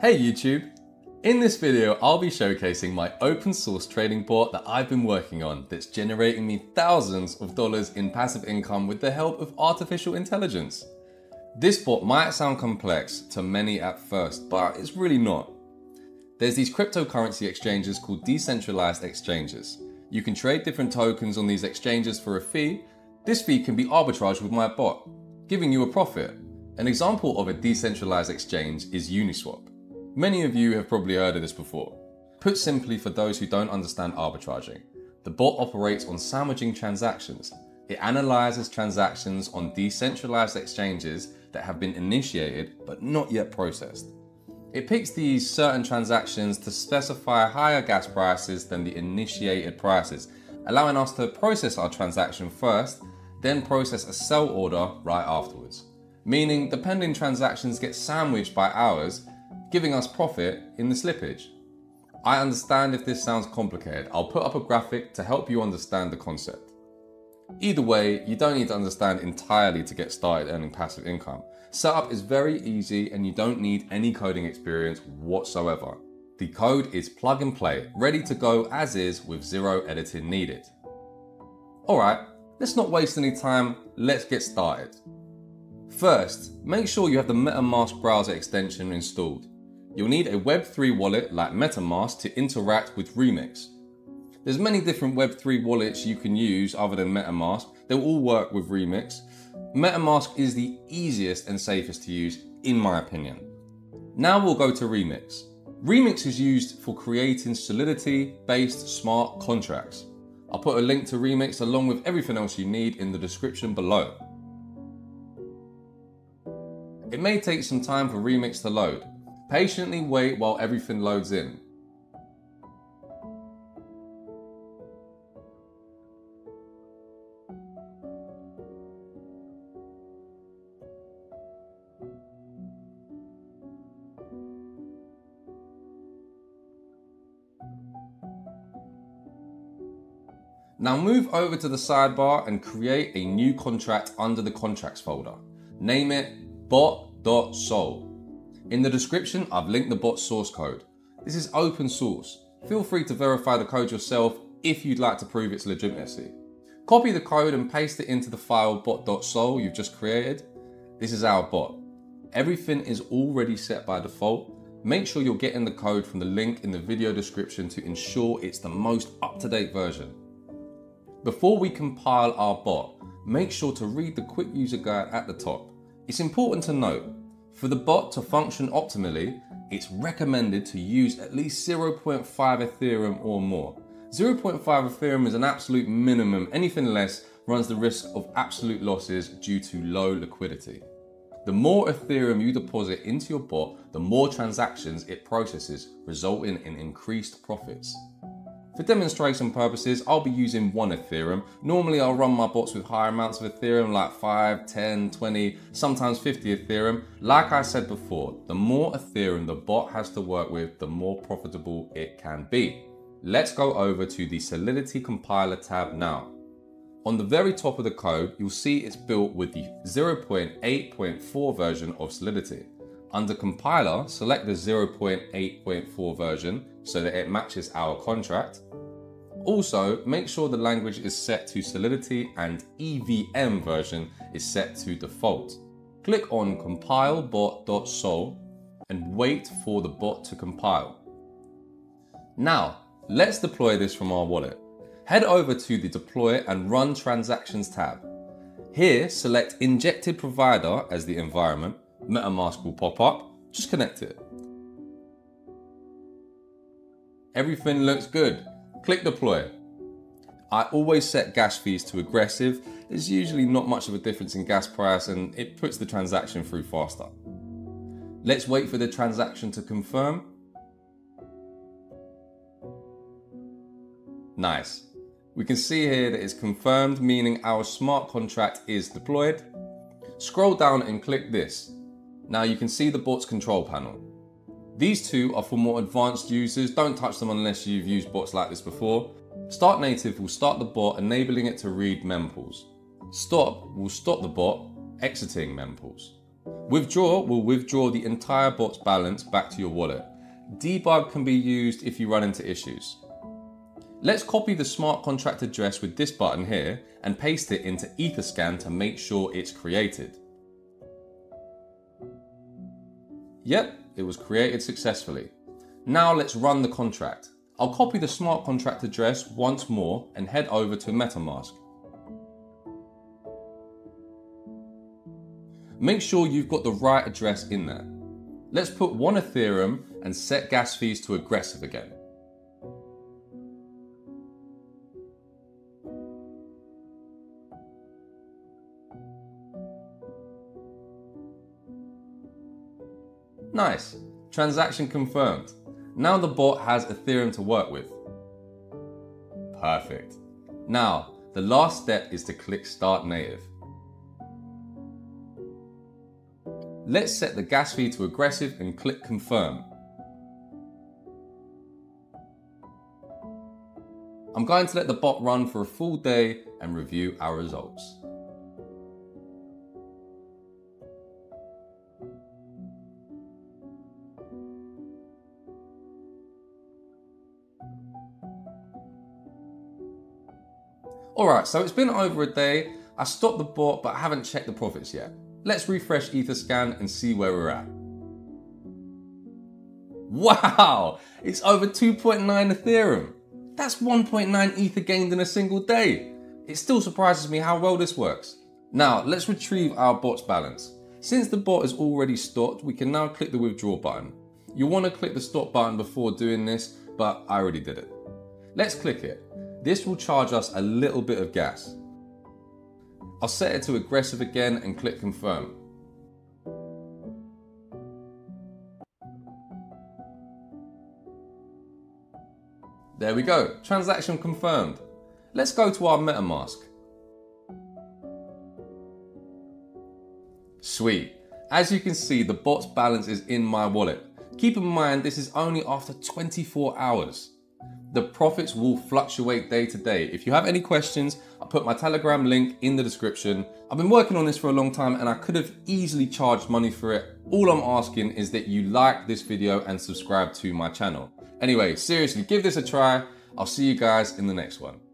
Hey YouTube! In this video, I'll be showcasing my open source trading bot that I've been working on that's generating me thousands of dollars in passive income with the help of artificial intelligence. This bot might sound complex to many at first, but it's really not. There's these cryptocurrency exchanges called decentralized exchanges. You can trade different tokens on these exchanges for a fee. This fee can be arbitraged with my bot, giving you a profit. An example of a decentralized exchange is Uniswap. Many of you have probably heard of this before. Put simply, for those who don't understand arbitraging, the bot operates on sandwiching transactions. It analyzes transactions on decentralized exchanges that have been initiated but not yet processed. It picks these certain transactions to specify higher gas prices than the initiated prices, allowing us to process our transaction first, then process a sell order right afterwards. Meaning the pending transactions get sandwiched by ours, giving us profit in the slippage. I understand if this sounds complicated. I'll put up a graphic to help you understand the concept. Either way, you don't need to understand entirely to get started earning passive income. Setup is very easy and you don't need any coding experience whatsoever. The code is plug and play, ready to go as is with zero editing needed. All right, let's not waste any time. Let's get started. First, make sure you have the MetaMask browser extension installed. You'll need a Web3 wallet like MetaMask to interact with Remix. There's many different Web3 wallets you can use other than MetaMask. They'll all work with Remix. MetaMask is the easiest and safest to use, in my opinion. Now we'll go to Remix. Remix is used for creating Solidity-based smart contracts. I'll put a link to Remix along with everything else you need in the description below. It may take some time for Remix to load. Patiently wait while everything loads in. Now move over to the sidebar and create a new contract under the contracts folder. Name it bot.sol. In the description, I've linked the bot source code. This is open source. Feel free to verify the code yourself if you'd like to prove its legitimacy. Copy the code and paste it into the file bot.sol you've just created. This is our bot. Everything is already set by default. Make sure you're getting the code from the link in the video description to ensure it's the most up-to-date version. Before we compile our bot, make sure to read the quick user guide at the top. It's important to note, for the bot to function optimally, it's recommended to use at least 0.5 Ethereum or more. 0.5 Ethereum is an absolute minimum. Anything less runs the risk of absolute losses due to low liquidity. The more Ethereum you deposit into your bot, the more transactions it processes, resulting in increased profits. For demonstration purposes, I'll be using 1 Ethereum. Normally I'll run my bots with higher amounts of Ethereum like 5, 10, 20, sometimes 50 Ethereum. Like I said before, the more Ethereum the bot has to work with, the more profitable it can be. Let's go over to the Solidity compiler tab now. On the very top of the code, you'll see it's built with the 0.8.4 version of Solidity. Under compiler, select the 0.8.4 version so that it matches our contract. Also, make sure the language is set to Solidity and EVM version is set to default. Click on compile bot.sol and wait for the bot to compile. Now, let's deploy this from our wallet. Head over to the deploy and run transactions tab. Here, select injected provider as the environment. MetaMask will pop up, just connect it. Everything looks good. Click deploy. I always set gas fees to aggressive. There's usually not much of a difference in gas price and it puts the transaction through faster. Let's wait for the transaction to confirm. Nice. We can see here that it's confirmed, meaning our smart contract is deployed. Scroll down and click this. Now you can see the bot's control panel. These two are for more advanced users. Don't touch them unless you've used bots like this before. Start native will start the bot, enabling it to read mempools. Stop will stop the bot, exiting mempools. Withdraw will withdraw the entire bot's balance back to your wallet. Debug can be used if you run into issues. Let's copy the smart contract address with this button here and paste it into Etherscan to make sure it's created. Yep, it was created successfully. Now let's run the contract. I'll copy the smart contract address once more and head over to MetaMask. Make sure you've got the right address in there. Let's put 1 Ethereum and set gas fees to aggressive again. Nice, transaction confirmed. Now the bot has Ethereum to work with. Perfect. Now, the last step is to click Start Native. Let's set the gas fee to aggressive and click Confirm. I'm going to let the bot run for a full day and review our results. Alright, so it's been over a day. I stopped the bot, but I haven't checked the profits yet. Let's refresh Etherscan and see where we're at. Wow, it's over 2.9 Ethereum. That's 1.9 Ether gained in a single day. It still surprises me how well this works. Now, let's retrieve our bot's balance. Since the bot is already stopped, we can now click the withdraw button. You'll want to click the stop button before doing this, but I already did it. Let's click it. This will charge us a little bit of gas. I'll set it to aggressive again and click confirm. There we go, transaction confirmed. Let's go to our MetaMask. Sweet, as you can see the bot's balance is in my wallet. Keep in mind this is only after 24 hours. The profits will fluctuate day to day. If you have any questions, I'll put my Telegram link in the description. I've been working on this for a long time and I could have easily charged money for it. All I'm asking is that you like this video and subscribe to my channel. Anyway, seriously, give this a try. I'll see you guys in the next one.